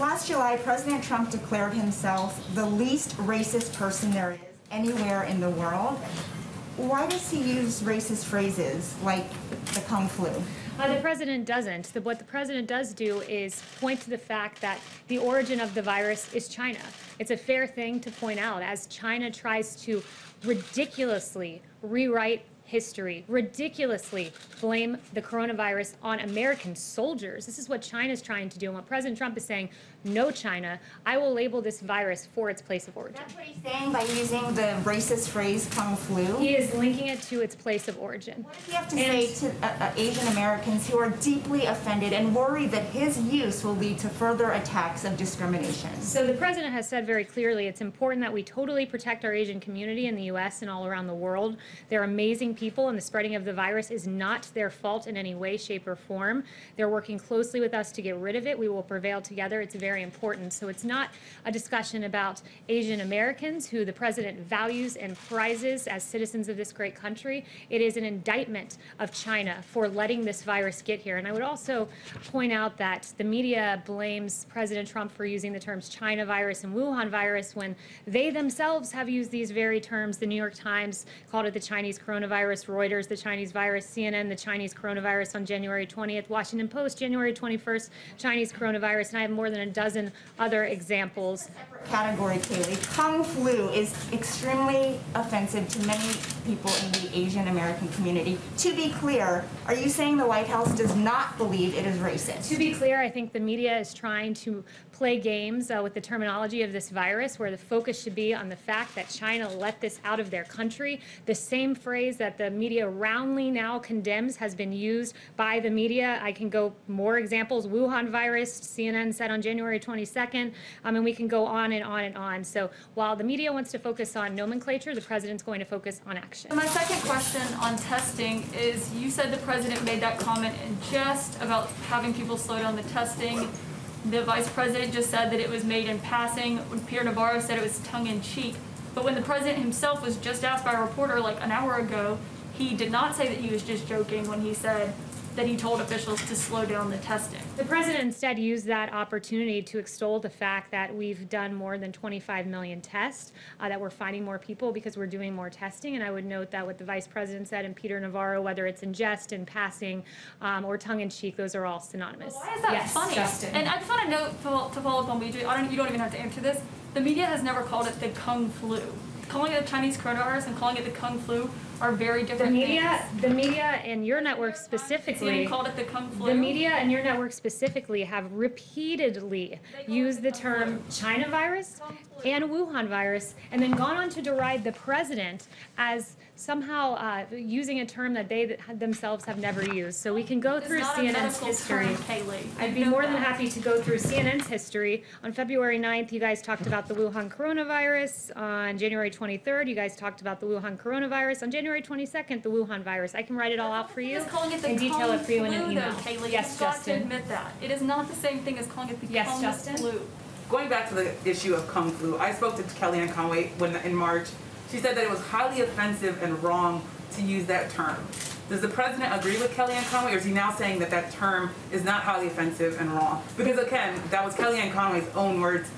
Last July, President Trump declared himself the least racist person there is anywhere in the world. Why does he use racist phrases like the Kung Flu? The president doesn't. What the president does do is point to the fact that the origin of the virus is China. It's a fair thing to point out as China tries to ridiculously rewrite history, ridiculously blame the coronavirus on American soldiers. This is what China's trying to do. And what President Trump is saying, no, China, I will label this virus for its place of origin. That's what he's saying by using the racist phrase Kung Flu? He is linking it to its place of origin. What does he have to say to Asian Americans who are deeply offended and worried that his use will lead to further attacks of discrimination? So the president has said very clearly, it's important that we totally protect our Asian community in the U.S. and all around the world. They're amazing people, and the spreading of the virus is not their fault in any way, shape, or form. They're working closely with us to get rid of it. We will prevail together. It's very important. So it's not a discussion about Asian Americans, who the president values and prizes as citizens of this great country. It is an indictment of China for letting this virus get here. And I would also point out that the media blames President Trump for using the terms China virus and Wuhan virus when they themselves have used these very terms. The New York Times called it the Chinese coronavirus. Reuters, the Chinese virus, CNN, the Chinese coronavirus on January 20th, Washington Post, January 21st, Chinese coronavirus, and I have more than a dozen other examples. Category, Kayleigh. Kung Flu is extremely offensive to many people in the Asian American community. To be clear, are you saying the White House does not believe it is racist? To be clear, I think the media is trying to play games with the terminology of this virus, where the focus should be on the fact that China let this out of their country. The same phrase that the media roundly now condemns has been used by the media. I can go more examples. Wuhan virus, CNN said on January 22nd, and we can go on and on and on. So while the media wants to focus on nomenclature, the president's going to focus on action. My second question on testing is, you said the president made that comment in jest about having people slow down the testing. The vice president just said that it was made in passing. Peter Navarro said it was tongue-in-cheek. But when the president himself was just asked by a reporter like an hour ago, he did not say that he was just joking when he said that he told officials to slow down the testing. The president instead used that opportunity to extol the fact that we've done more than 25 million tests, that we're finding more people because we're doing more testing. And I would note that what the vice president said and Peter Navarro, whether it's in jest, in passing, or tongue-in-cheek, those are all synonymous. Well, why is that funny? Justin. And I just want to note, to follow up on what you you don't even have to answer this. The media has never called it the Kung Flu. Calling it the Chinese coronavirus and calling it the Kung Flu are very different things. The media and your network specifically, called it the Kung Flu. The media and your network specifically have repeatedly used the term China virus and Wuhan virus, and then gone on to deride the president as somehow using a term that they themselves have never used. So we can go through CNN's history. I'd be more than happy to go through CNN's history. On February 9th, you guys talked about the Wuhan coronavirus. On January 23rd, you guys talked about the Wuhan coronavirus. On January 22nd, the Wuhan virus. I can write it all out for you and detail it for you in an email. Yes, Justin. You've got to admit that. It is not the same thing as calling it the Kung Flu. Going back to the issue of Kung Flu, I spoke to Kellyanne Conway in March. She said that it was highly offensive and wrong to use that term. Does the president agree with Kellyanne Conway, or is he now saying that that term is not highly offensive and wrong? Because again, that was Kellyanne Conway's own words.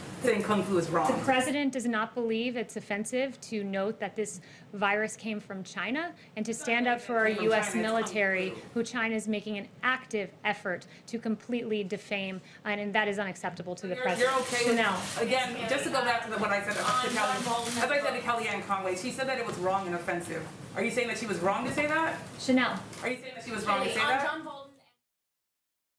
Kung Flu is wrong. The president does not believe it's offensive to note that this virus came from China and to stand up for our U.S. military, who China is making an active effort to completely defame, and that is unacceptable to the president. You're okay with now. Again, just to go back to what I said to Kellyanne Conway, she said that it was wrong and offensive. Are you saying that she was wrong to say that? Are you saying that she was wrong to say that?